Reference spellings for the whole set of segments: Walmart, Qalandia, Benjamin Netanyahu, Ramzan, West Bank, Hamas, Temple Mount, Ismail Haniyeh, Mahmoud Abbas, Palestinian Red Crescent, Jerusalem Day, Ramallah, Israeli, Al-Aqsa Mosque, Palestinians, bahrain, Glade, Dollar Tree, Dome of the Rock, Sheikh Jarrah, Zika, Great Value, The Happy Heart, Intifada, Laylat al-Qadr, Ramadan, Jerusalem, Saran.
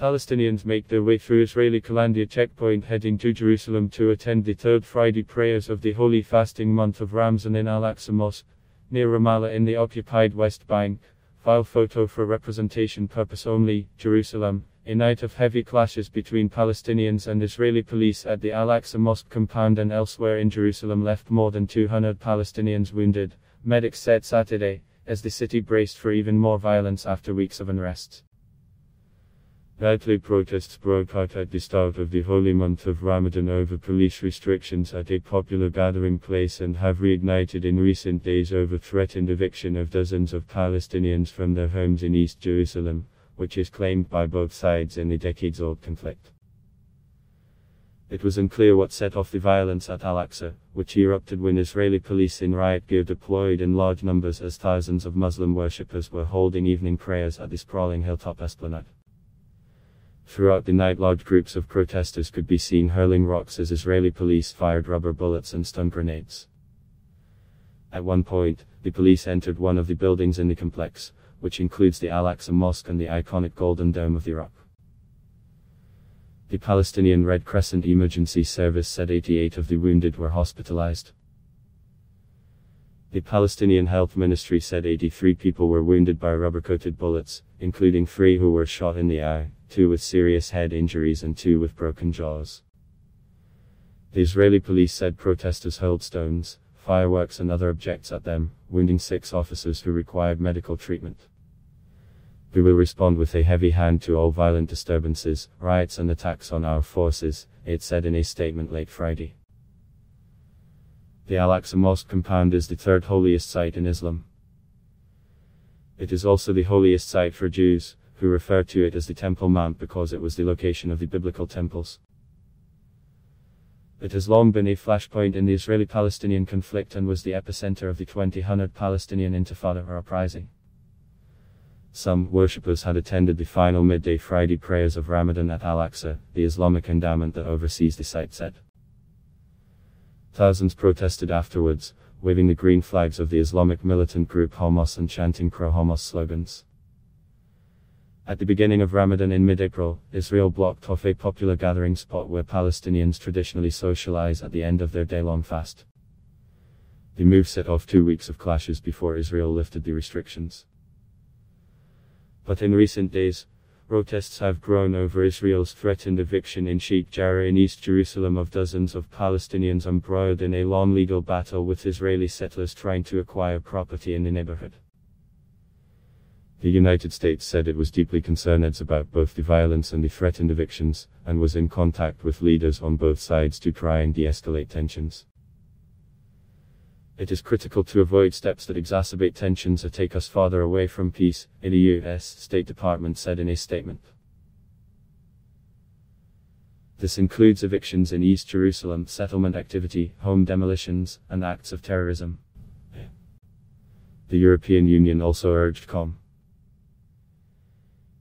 Palestinians make their way through Israeli Qalandia checkpoint heading to Jerusalem to attend the third Friday prayers of the holy fasting month of Ramzan in Al-Aqsa Mosque, near Ramallah in the occupied West Bank. File photo for representation purpose only. Jerusalem. A night of heavy clashes between Palestinians and Israeli police at the Al-Aqsa Mosque compound and elsewhere in Jerusalem left more than 200 Palestinians wounded, medics said Saturday, as the city braced for even more violence after weeks of unrest. Nightly protests broke out at the start of the holy month of Ramadan over police restrictions at a popular gathering place and have reignited in recent days over threatened eviction of dozens of Palestinians from their homes in East Jerusalem, which is claimed by both sides in the decades-old conflict. It was unclear what set off the violence at Al-Aqsa, which erupted when Israeli police in riot gear deployed in large numbers as thousands of Muslim worshippers were holding evening prayers at the sprawling hilltop esplanade. Throughout the night, large groups of protesters could be seen hurling rocks as Israeli police fired rubber bullets and stun grenades. At one point, the police entered one of the buildings in the complex, which includes the Al-Aqsa Mosque and the iconic Golden Dome of the Rock. The Palestinian Red Crescent Emergency Service said 88 of the wounded were hospitalized. The Palestinian Health Ministry said 83 people were wounded by rubber-coated bullets, including 3 who were shot in the eye, 2 with serious head injuries and 2 with broken jaws. The Israeli police said protesters hurled stones, fireworks and other objects at them, wounding 6 officers who required medical treatment. We will respond with a heavy hand to all violent disturbances, riots and attacks on our forces, it said in a statement late Friday. The Al-Aqsa Mosque compound is the third holiest site in Islam. It is also the holiest site for Jews, who refer to it as the Temple Mount because it was the location of the biblical temples. It has long been a flashpoint in the Israeli-Palestinian conflict and was the epicenter of the 2010 Palestinian Intifada or uprising. Some worshippers had attended the final midday Friday prayers of Ramadan at Al-Aqsa, the Islamic endowment that oversees the site said. Thousands protested afterwards, waving the green flags of the Islamic militant group Hamas and chanting pro-Hamas slogans. At the beginning of Ramadan in mid-April, Israel blocked off a popular gathering spot where Palestinians traditionally socialize at the end of their day-long fast. The move set off 2 weeks of clashes before Israel lifted the restrictions. But in recent days, protests have grown over Israel's threatened eviction in Sheikh Jarrah in East Jerusalem of dozens of Palestinians embroiled in a long legal battle with Israeli settlers trying to acquire property in the neighborhood. The United States said it was deeply concerned about both the violence and the threatened evictions, and was in contact with leaders on both sides to try and de-escalate tensions. It is critical to avoid steps that exacerbate tensions or take us farther away from peace, the U.S. State Department said in a statement. This includes evictions in East Jerusalem, settlement activity, home demolitions, and acts of terrorism. The European Union also urged calm.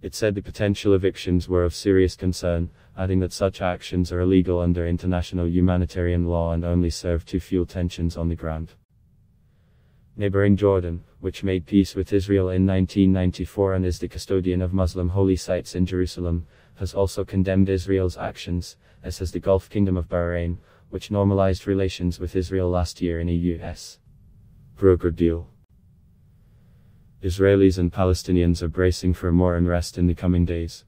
It said the potential evictions were of serious concern, adding that such actions are illegal under international humanitarian law and only serve to fuel tensions on the ground. Neighboring Jordan, which made peace with Israel in 1994 and is the custodian of Muslim holy sites in Jerusalem, has also condemned Israel's actions, as has the Gulf Kingdom of Bahrain, which normalized relations with Israel last year in a U.S. brokered deal. Israelis and Palestinians are bracing for more unrest in the coming days.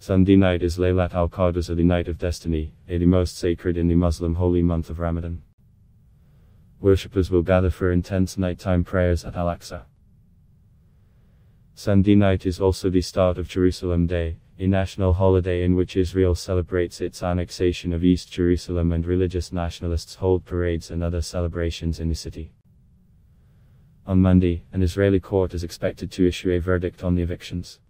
Sunday night is Laylat al-Qadr, or the Night of Destiny, the most sacred in the Muslim holy month of Ramadan. Worshippers will gather for intense nighttime prayers at Al-Aqsa. Sunday night is also the start of Jerusalem Day, a national holiday in which Israel celebrates its annexation of East Jerusalem, and religious nationalists hold parades and other celebrations in the city. On Monday, an Israeli court is expected to issue a verdict on the evictions.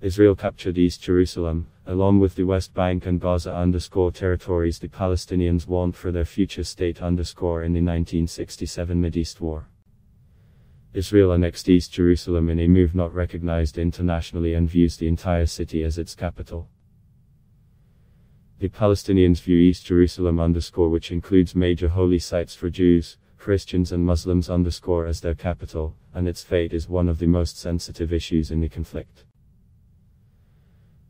Israel captured East Jerusalem, along with the West Bank and Gaza territories the Palestinians want for their future state in the 1967 Mideast War. Israel annexed East Jerusalem in a move not recognized internationally and views the entire city as its capital. The Palestinians view East Jerusalem which includes major holy sites for Jews, Christians and Muslims as their capital, and its fate is one of the most sensitive issues in the conflict.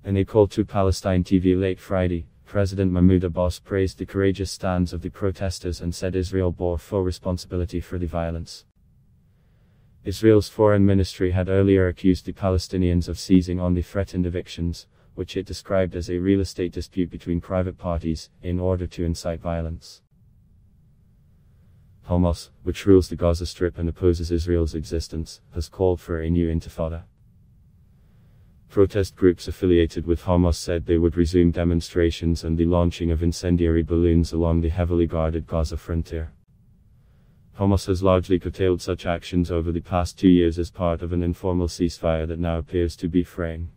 In a call to Palestine TV late Friday, President Mahmoud Abbas praised the courageous stance of the protesters and said Israel bore full responsibility for the violence. Israel's foreign ministry had earlier accused the Palestinians of seizing on the threatened evictions, which it described as a real estate dispute between private parties, in order to incite violence. Hamas, which rules the Gaza Strip and opposes Israel's existence, has called for a new intifada. Protest groups affiliated with Hamas said they would resume demonstrations and the launching of incendiary balloons along the heavily guarded Gaza frontier. Hamas has largely curtailed such actions over the past 2 years as part of an informal ceasefire that now appears to be fraying.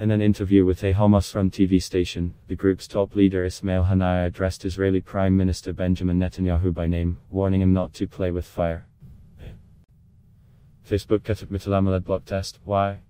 In an interview with a Hamas-run TV station, the group's top leader Ismail Haniyeh addressed Israeli Prime Minister Benjamin Netanyahu by name, warning him not to play with fire. Facebook Ketub Mitalamilad Block Test, why?